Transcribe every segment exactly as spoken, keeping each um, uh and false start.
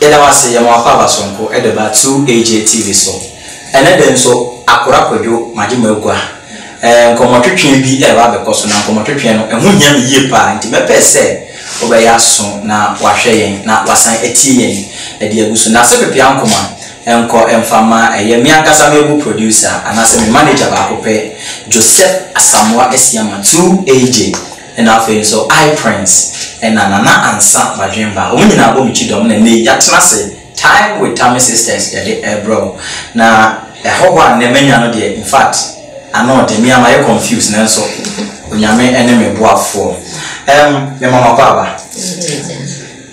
Yadawasi Yamafaba Sonko at about two A J T V so. And then so Akurakojo, Majimogua, and Comotrian be a rather cosona, Comotrian, and Munyan Yipa, and Timepe said, Obeyason, now Washayan, now Wasan Etienne, the Diabusuna Sepiancoma, and call and farmer, a Yamian Casamibu producer, and as a manager of Akope, Joseph Asamoah Esiama, two A J. And I feel so I prince and Anana and Sam Majimba. Women are going to dominate Yatsnase time with Tammy Sisters, a bro. Now, a whole one, the many are not there. In fact, I know the me am confused now. So, when you may enemy boy for um, your mama baba.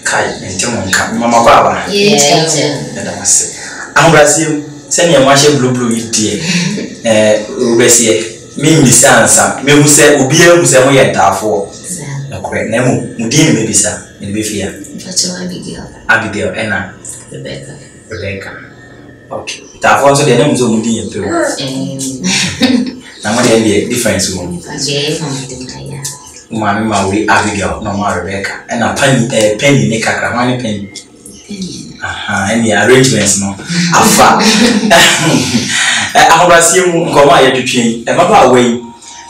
Kai and Timon, Mama Baba. Yes, I'm Brazil. Send your marshal blue blue, dear. Eh, me misansa me hu se obi ahu se mo ye dafo na correct na mu mudin me bisa me be fia Abigail Abigail ena Rebecca Rebecca okay dafo so de na mu zo mudin ye pe na mo de be difference mo je from the kaya mama ma we Abigail na ma Rebecca ena pani penny ne kakra mani penny aha any arrangements no afa Abrasimu Goma Yetri, a mother away,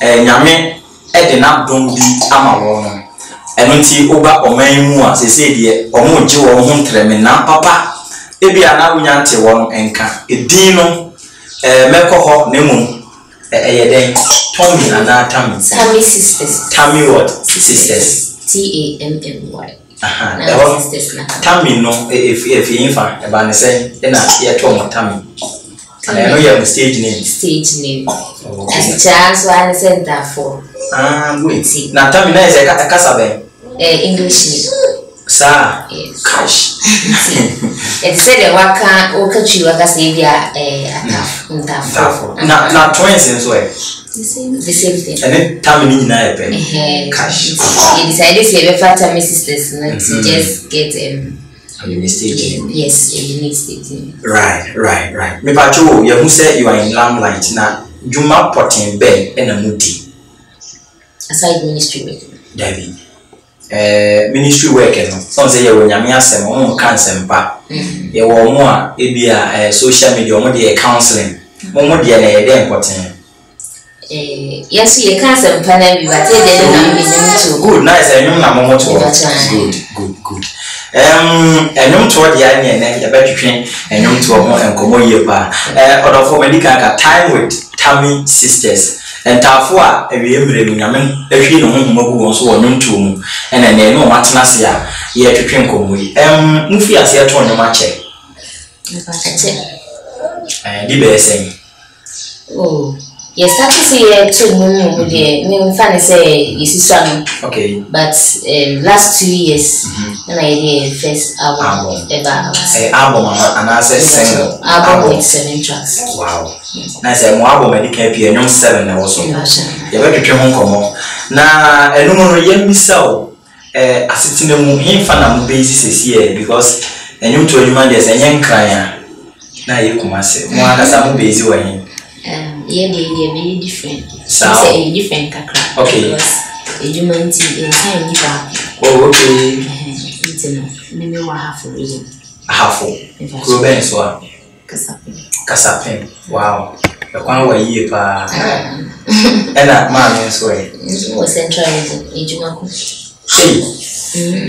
a Yame, Edna don't be Amawon. And until Oba or Maymua, they say, dear, or Mojo or Montremena, papa, it be an Avianti one and can a dino, a Melcohol, Nemo, a day, Tommy and our Tammy. Tammy Sisters. Tammy what? Sisters. T A M M Y. Aha, Tammy no, if you infant, a banner say, then I hear Tom Tammy. And I know you have a stage name. Stage name. As a child, so I said that for. Ah, wait. Now tell me, now is a casabe. English name. Sir. Yes. Cash. It said that what can all country workers give you a taff. Now, now, twins in way. The same. The same thing. And then tell me, now a pen. Cash. He decided to have a fat Tammy Sisters, not to just get him. A unique stage name. Yes, a unique stage name. Right, right, right. Me pacho, you who said you are in limelight now. Juma potting bed and a muti. Aside ministry work. David. Uh, ministry work. Some say you are nyamia sem on cancer pa. You are more. It be a social media. More the counseling. More the na the important. Eh, yes, you can't say panel. You are telling them to good. Nice. I know na more to good, good, good. Um, and you toward the idea and the better train, and you to a more and come over bar. Or for medical time with Tammy Sisters. And Tafua, a real woman, if you know who wants to own two, and then they know what's Nasia, yet to drink away. Um, Mufi as yet on the match. I did the same. Oh. Yes, that is a two moon with the name Fanny say, is some. Okay. But uh, last two years, when I did first album ever. Album and I said single. Album with seven tracks. Wow. I said, one album and it and young seven also. You're very true. Now, I don't know, you so. I sit in the moon, he found a basis here because I knew to a human there's a young crying. Now you come and say, one that's a busy way. Yeah, they are very different. So, a different kakra. Okay. A human tea, a tiny bar. Oh, okay. It's enough. Maybe half a reason. Half a Ruben Swan. Casapin. Casapin. Wow. The one way you are. And that man is way. It was central in Ejumaco. Hey.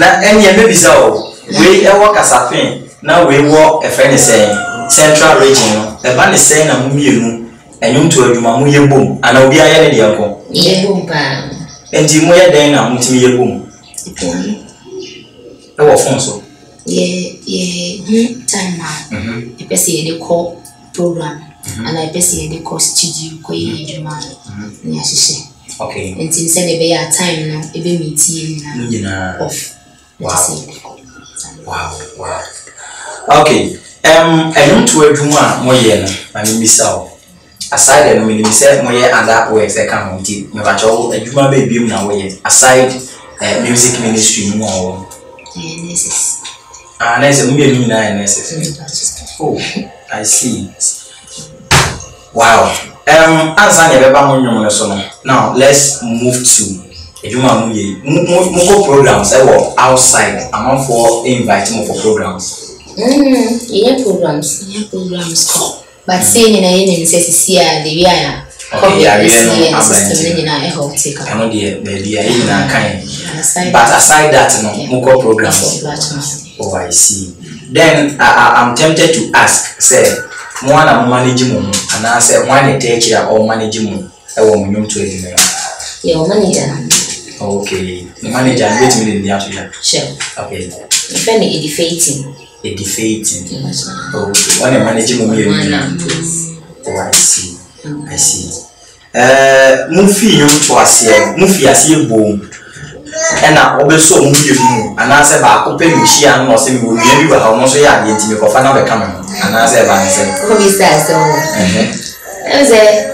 Now, and your baby so. We walk as a thing. Now we walk a friend is saying central region. The man is saying a mumu. And you to a mamma boom, and I'll be a yellow. Yea, boom, bam. And you wear then a multi boom. Oh, Fonso. Yea, yea, time now. A pessie they call program, and I pessie they call studio, quay, your man. Okay. And since they be a time now, it be me tea off. Wow. Wow, wow. Okay. Um, I don't to a juma, more yen, I mean, Miss South. Aside and we said more and that way they come on deep. No but all a human baby now way. Aside music ministry more. Ah, nice a million nine. Oh, I see. Wow. Um as I never bang on your son. Now let's move to Moko programs I work outside. I'm not for inviting for programs. Mm, yeah, programs. Yeah, programs. But saying in a name says see the way okay, I really know I'm like I know the baby I even kind. But aside that, no Moko programs. Oh, I see. Then I I'm tempted to ask, say, one I'm managing and I say one teacher or managing I want you to it. Yeah, manager. Okay, the manager wait me in the afternoon. Sure. Okay. If any edifating. Edifating. Okay. When the manager will be oh, I see. I see. Uh, Mufi you to us here. Mufi as you boom. And I always saw Mufi and I said, "I open my share and not say we will be able to say I didn't make a fan of the camera." And I said, "I said." Who is that? So. I said.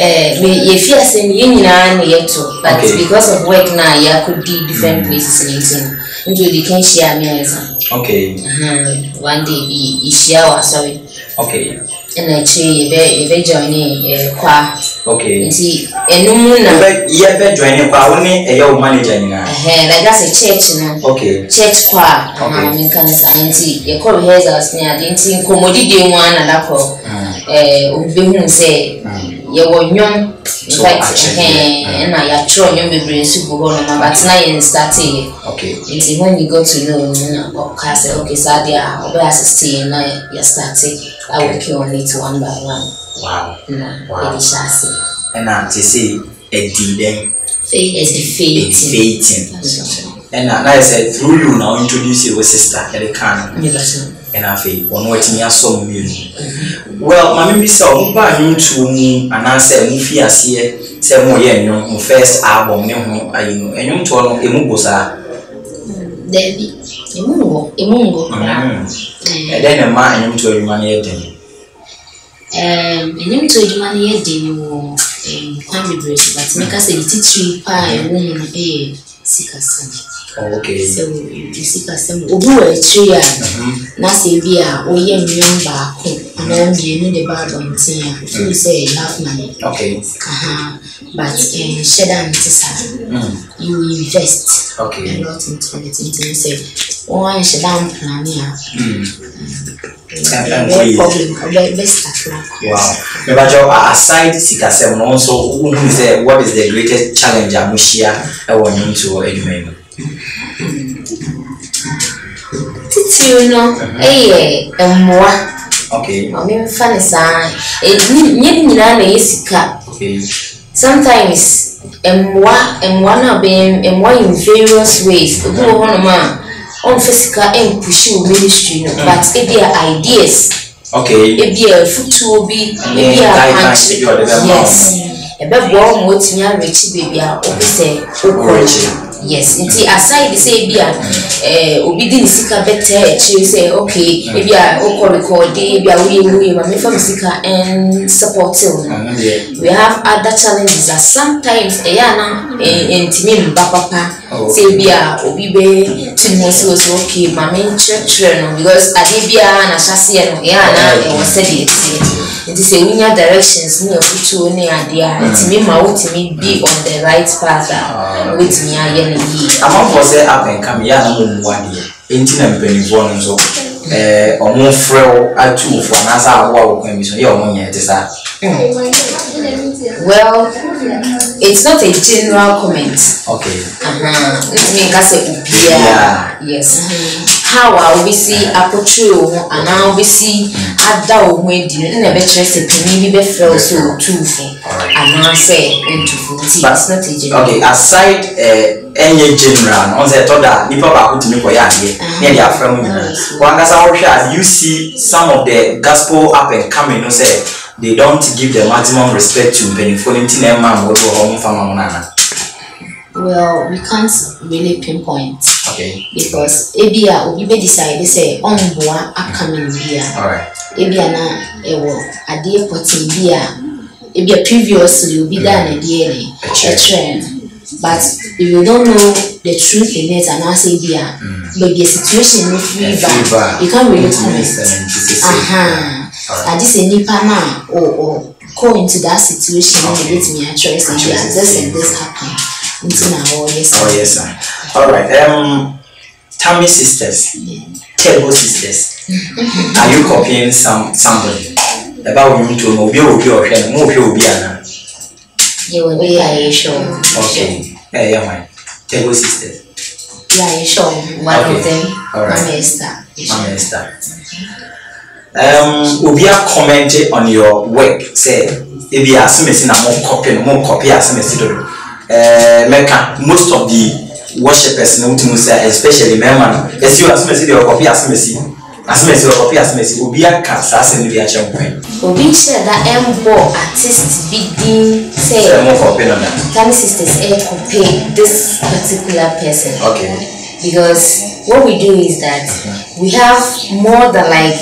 Eh, if you are saying you know yet too, but okay. Because of work now, you could do different mm. places in it. You can share me as okay. Uh-huh. One day we share sorry. Okay. And I say you be join a choir. Okay. See, and no moon. You be joining choir only a young manager. Like that's a church now. Okay. Church choir. Okay. I mean, can I see? You call heads as me. I didn't see comedy day one and that call. Eh, we say. You were young, in fact, and I have thrown your baby soup on my battalion starting. Okay, it's when you go to know, okay, Sadia, or I stay and you're starting. I will kill on it one by one. Wow, wow, it shall see. And I see a delay. Fate is fating. And I said, through you now introduce your sister, Erican. And I think on what me so well, my baby saw me to me, and I said, Mufi, here, seven years, no first album, no, I know, and you told him, Emugosa, Debbie, Emungo, Emungo, and then a man, you told him, and you told him, and you can't be but make us a teacher, pie, woman, a sicker. Okay. So you see, person, we do a tree. Now, say we are, we are young back home, and we need about on ten. You say you have money. Okay. Uh-huh. But in Shadan, you invest. Okay. A lot into it. You say, oh, I Shadan plan here. No problem. The best at work. Wow. But aside Sikasem, also, who is the what is the greatest challenge I'm sure I want you to educate? You know, eh, and more. Okay, I mean, funny sign. Okay. Sometimes, and what and one of them, and one in various ways, the whole one man on physical and pursue ministry, but if there are ideas, okay, if there are food to be, if there are yes, a bad warm what's near Richie baby, I say, yes, until aside the say be eh obidi sika better she say okay if you are record if you are we we from sika and support we have other challenges that sometimes eh na ntimi mbapapa say be obi be timo so so okay mama church no because adebia na chasea no eh na e was said it it is a winner directions me ofutu ne adea ntimi ma wotimi be on the right path with me among for say up and come here one year, eighteen and penny bonds or more frail at two for another hour. Well, it's not a general comment. Okay, uh-huh. Yes. How I will see a portrayal and I will see a doubt when never trust a penny be so truthful and I say into it's not a general. Okay, aside any general on the thought that people are putting me for ya near their family. One as I you see some of the gospel up and coming, no say they don't give the maximum respect to penny for them to their man what home from Nana. Well, we can't really pinpoint. Okay. Because Abia will be decided, say, on board upcoming beer. Alright. Abia na a war, a dear potting beer. Abia previously will be done a daily, a trend. But if you don't know the truth in it and I say beer, mm. But the situation will free back, you can't really comment. Aha. And this is Nipana or go into that situation and get me a choice and this and this happened. It's an hour, yes, sir. Oh, yes, sir. All right. Um, Tammy Sisters, Table Sisters. Are you copying some somebody? About women to move you, move you, Biana. You will be a show. Okay. Hey, yeah, my Table Sisters. Yeah, you show one okay. of them. All right. My master. My master. Um, Ubia commented on your work. Say, if you are missing a more copy, more copy as message. Uh, most of the worshippers, especially men, as you as messy or copy as messy, as messy or copy as messy, will be a cast as in the action point. We share that M four artists bidding say, I'm more copying on that. Tammy Sisters air copy this particular person. Okay. Because what we do is that we have more than like,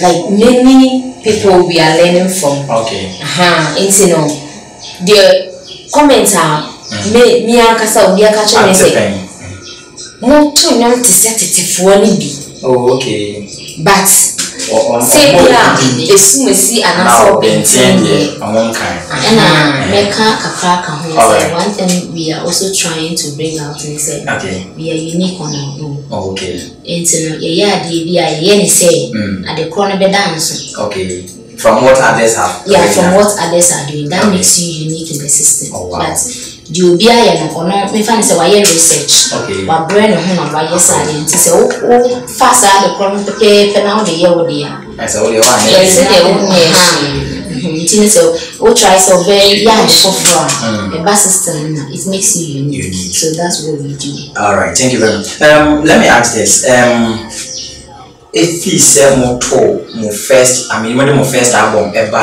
like many people we are learning from. Okay. Uh huh. It's you know, the comments are me me and Kasa we are catching message. More to not deceptive only be. Oh okay. But say we are assume see an answer being here. And ah, make a kakaka who say one thing we are also trying to bring out and say okay. We are unique on our own. Oh, okay. It's you know yeah we are here say at the corner be dance. Okay. From what others have. Yeah, from what others are doing. That okay. makes you unique in the system. Oh, wow. But you be a young or not, we find a research. Okay. But brain or home and why yes, I didn't say, oh, fast out the problem to pay for now the year or the year. That's all you want. Yes, they won't make so, oh, try so very young for fun. The bus system, it makes you unique. unique. So that's what we do. All right, thank you very much. Um, let me ask this. Um, If he said more tall, more first, I mean, when the first album ever,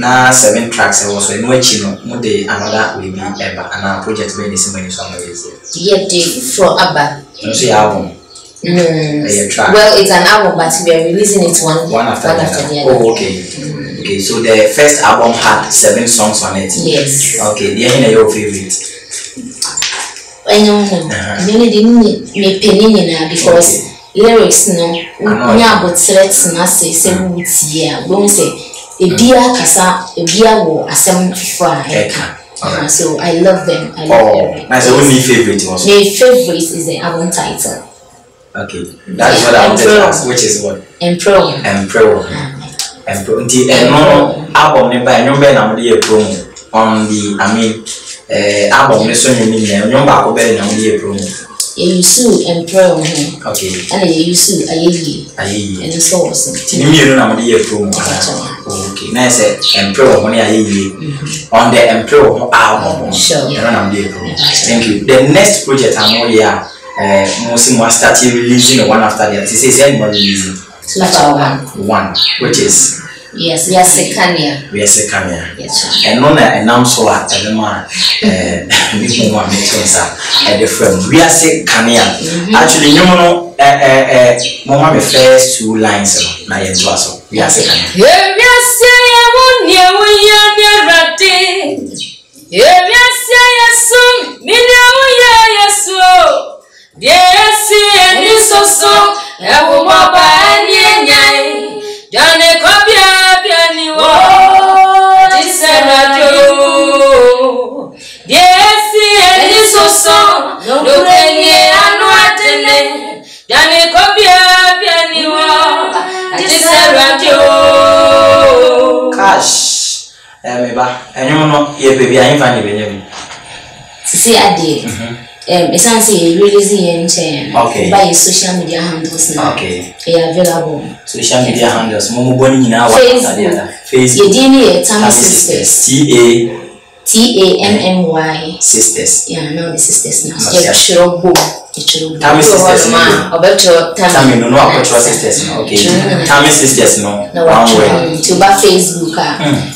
now seven tracks, I was in which you know, another will be ever, and our project will be similar in some ways. Yeah, for Abba. No, see, album. Well, it's an album, but we are releasing it one, one after, one after the other. Oh, okay. Mm. Okay, so the first album had seven songs on it. Yes. Okay, the end of your favorite. I know, I didn't make Penina because. Okay. Lyrics no, unya about threats na say say we yeah. Don't say a beer kasa a beer wo asem fwa eka. So I love them. I love oh, them. Nice. What's your favorite also? My favorite is the album title. Okay, that's what I wanted to ask. Which is what? Empower. Empower. Empower. The no album number number na we dey promo on the I mean eh album we so you mean number ko be na we dey promo. You sue and pray on him. Okay. And you sue a ye. A ye. And so awesome. You know, I'm the year promo. Okay. Nice. And pray on ye. On the Emperor album. Sure. Thank you. The next project I'm all here. Most more started releasing one after the other. This is any more releasing. One. One. Which is? Yes, we are second year. We are second year. Yes, sir. And on that, and I'm so at the man, you want me to answer at the firm. We are second year. Actually, you know, eh, eh, Mama, my first two lines, my years was we are second year. If you say I won't hear when you're near that day, if you say yes, soon, me know yes, so. Yes, and you so so, I will walk by any night. Don't Cash, eh, and you know, yeah, baby, I ain't funny, baby. See, I did. Um, it's actually releasing and chain okay by social media handles now. Okay, they are available. Social media handles, Momo Bonnie now, Facebook, Yedini, Tammy Sisters, T A. T A M M Y Sisters. Yeah, no, the sisters now. It's show book. Tammy Sisters no. About your Tammy no, no, about your sisters no. Okay. Tammy Sisters no. No, actually, to buy Facebook ah,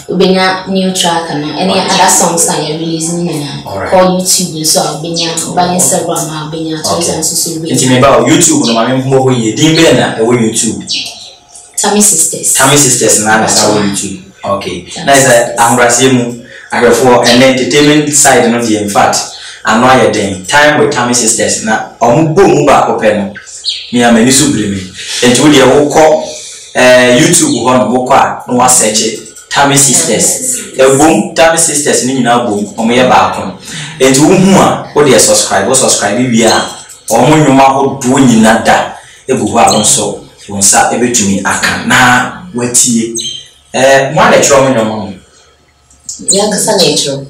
we bring a new track and any other songs that you're releasing now. Call YouTube so I'll bring a buy Instagram I'll bring a Twitter and social media. It's me about YouTube no, I mean more when you didn't bring a way YouTube. Tammy Sisters. Tammy Sisters no, that's how YouTube. Okay. That's a Ambrasimu. And therefore, and the entertainment side of the in fact, and why a day time with Tammy Sisters now. Um, boom, back open me. I'm a new sublime. And to the whole call, YouTube one, Boka, no one search it. Tammy Sisters. The boom, Tammy Sisters, meaning now boom, or me about and to whom what they subscribe or subscribe, we are or when you are doing that. The Buba also wants every to me. I can now wait here. Eh, my natural in your mom. Youngster nature.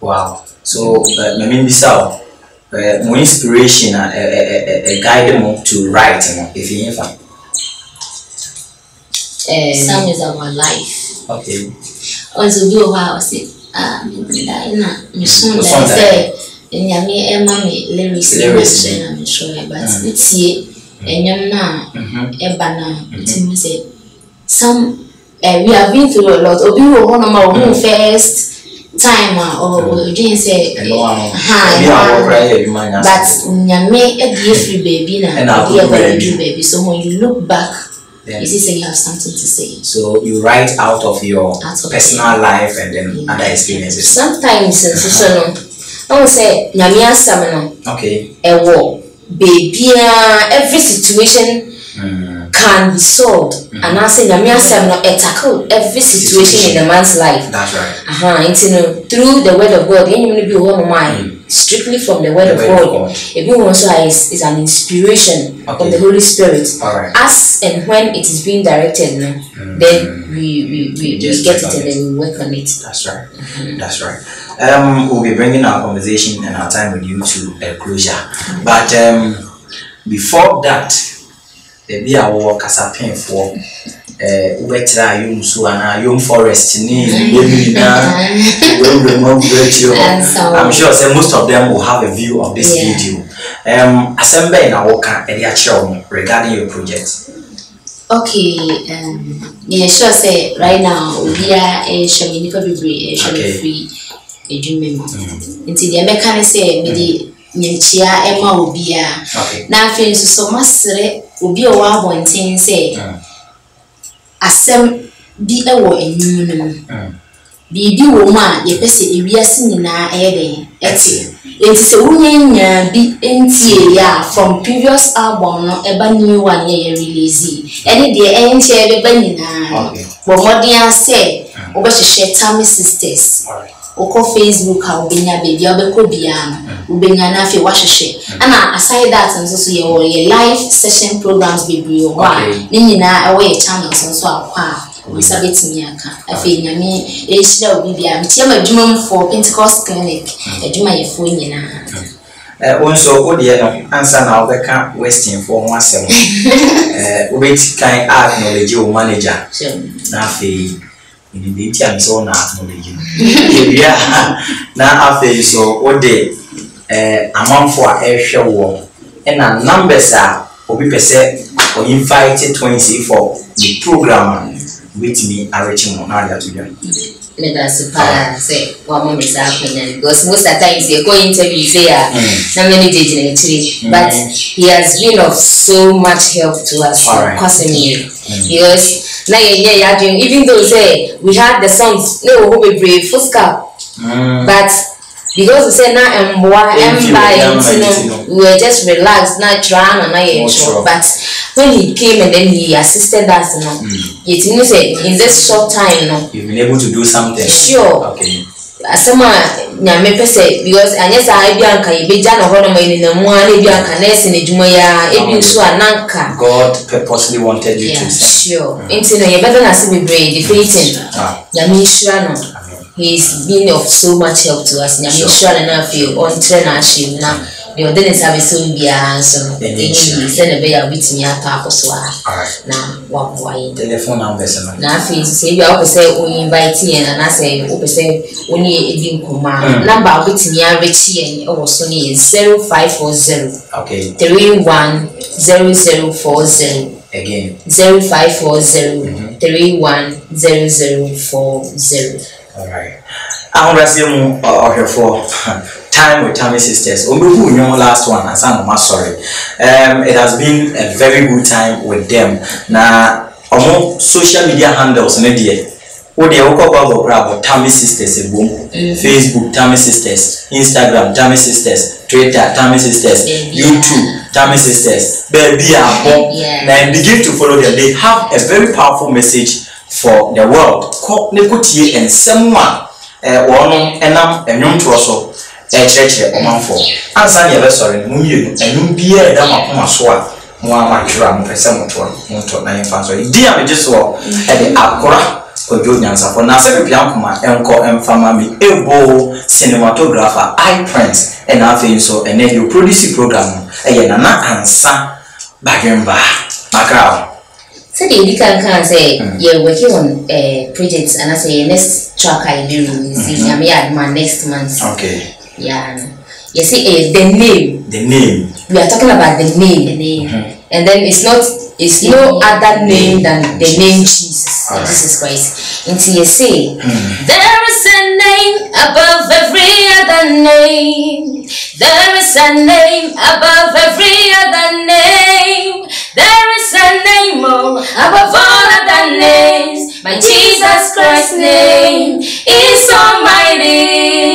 Wow. So, uh, my name is out. Uh, my inspiration and uh, uh, uh, uh, guide them to write, you know, if you ever. Um, Some is our life. Okay. Also, do a while, say, ah, I'm I'm soon I say, and Yami and Mammy, lyrics, lyrics, and I'm sure, but it's it, and you're now, a banner, it's a some, we have been through a lot, or we were one of our own first. Time or you say, but Nyame a free baby and a baby baby. So when you look back, then you say you have something to say. So you write out of your out of personal it. life and then yeah. other experiences. Sometimes, uh -huh. so I will say Nyame Samano. Okay. A war, baby, every situation. Mm. Can be solved, mm-hmm. and I say that me not tackle every situation in a man's life. That's right. Uh huh. It's, you know, through the word of God. You need to be one mind, mm. strictly from the word, the of, word God. of God. If you also is, is an inspiration okay. of the Holy Spirit. All right. As and when it is being directed, no, mm-hmm. then we we, we, we get it and it. then we work on it. That's right. Mm-hmm. That's right. Um, we'll be bringing our conversation and our time with you to a closure, mm-hmm. but um, before that. Be our work as a pain for better use and young forest in I'm sure say most of them will have a view of this yeah. video. Um, assemble in our work and their children regarding your project. Okay, um, yeah, sure. Say right now, we are a shaman, free, a free, a dream member. Until the American say, me the Emma will be a now feels so much. Obi owa bonten say asem bi ewo enyu num bi di wo ma ye pese ewiase nyina eden eti enti se wunya bi enti ya from previous album no eba new one ye release eni de enti ebe nyina bo modern say obehye Tammy Sisters oko Facebook ha obenya baby obeko biana obenya na afi wahwehwe ana aside that nso so ye wo ye live session programs baby o wa ni nyina e wo ye channels nso akwa we sabet mi aka afi nyame e shira obi bia mtie ma dwuma for Pentecost clinic adwuma ye fo nyina eh onso wo de no answer na obeka western for ho asem eh obeti kan acknowledge o manager na afi in the beauty and so now after so what day amount for a share war and our numbers are we percent or invited twenty for the program with me are reaching on how to do say one moment is happening because most of the times they go interview there so many days in but he has been of so much help to us causing you because now yeah, yeah, doing even though say we had the songs, no, who be brave, first cap, but because we say now and why and we were just relaxed, not trying and not but when he came and then he assisted us, you know, mm. it you know, say in this short time, you know, you've been able to do something, sure, okay. Someone, yeah, me say because I yes, I be anka, I be jana hono in the morning, I be anka, nurse in the jumaya, I be so ananka. God purposely wanted you yeah, to say. Sure. Into no, you better not see me brave. The fighting, yeah, me sure no. He's been of so much help to us. Yeah, me sure enough. You on train and ship now. The other things have so be answered. Then he send a bear with me at Paposwa. Alright. Now, what why? Telephone number. Now, if say we are say only inviting and I say, we say only a dim command. Number with me are rich and also near zero five four zero. Okay. Three one zero zero four zero. Again. Zero five four zero three one zero zero four zero. Alright. I want to see you or for time with Tammy Sisters. Omebu your last one, and I'm not sorry. Um, it has been a very good time with them. Now, among social media handles, media. What they all about about Tammy Sisters, boom. Facebook, Tammy Sisters, Instagram, Tammy Sisters, Twitter, Tammy Sisters, YouTube, Tammy Sisters. Baby, and they begin to follow them. They have a very powerful message for the world. Ko ne kotie ensema eh wono enam enwom troso e chechire omanfo ansa ne be sori ne mumienu enum bia eda makoma so a mo amatwira mo pese mo to mo to na yemfa so dia me jeso e de akora kojo nyansa for na se bibia akoma enko emfama mi ebo cinematographer eye prints and afi so and then you produce program e ye nana ansa bagemba makao. So you can can say you're working on uh, projects, and I say next track I do is mm -hmm. my next month. Okay. Yeah. You see uh, the name. The name. We are talking about the name. The name. Mm -hmm. And then it's not. It's the no name. Other name than the name Jesus. Right. Jesus Christ. And so you say mm -hmm. there is a name above every other name. There is a name above every other name. There is a name above all other names. My Jesus Christ's name is almighty.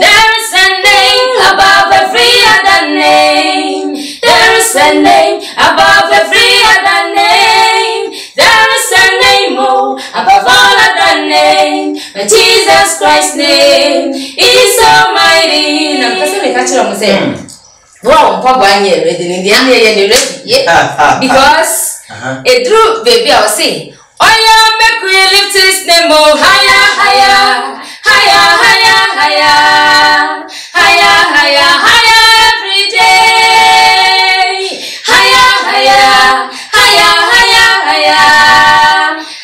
There is a name above every other name. There is a name above every other name. There is a name oh, above all other names. My Jesus Christ's name is almighty. Now, mm. Wow, Papa, you're ready. Indiana, you're ready. Yeah, because uh-huh. it drew baby. I was saying, oh yeah, make we lift his name oh higher, higher, higher, higher, higher, higher, higher, higher every day, higher, higher, higher, higher, higher,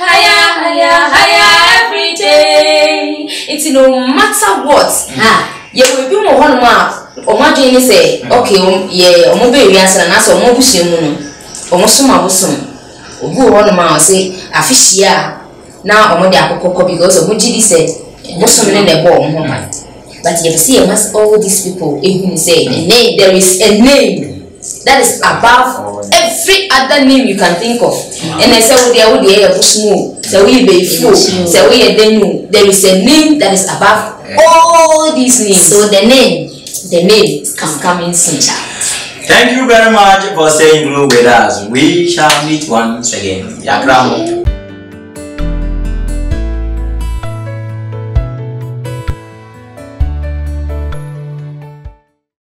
higher, higher, higher every day. It's no matter what, ha. You will be more one mouth. Omajini say, okay, um, yeah, omobe we answer na so omobusu mu no. Omosuma busum. Ogu one ma say afishia na omode akokoko because omujidi say busum ne ne bo omo ma. But you see amongst all these people, even say a name, there is a name that is above every other name you can think of. And I say we dey we dey busum, say we be fu, say we denu. There is a name that is above all these names. So the name The name can come in soon. Thank you very much for staying with us. We shall meet once again. Yakramo.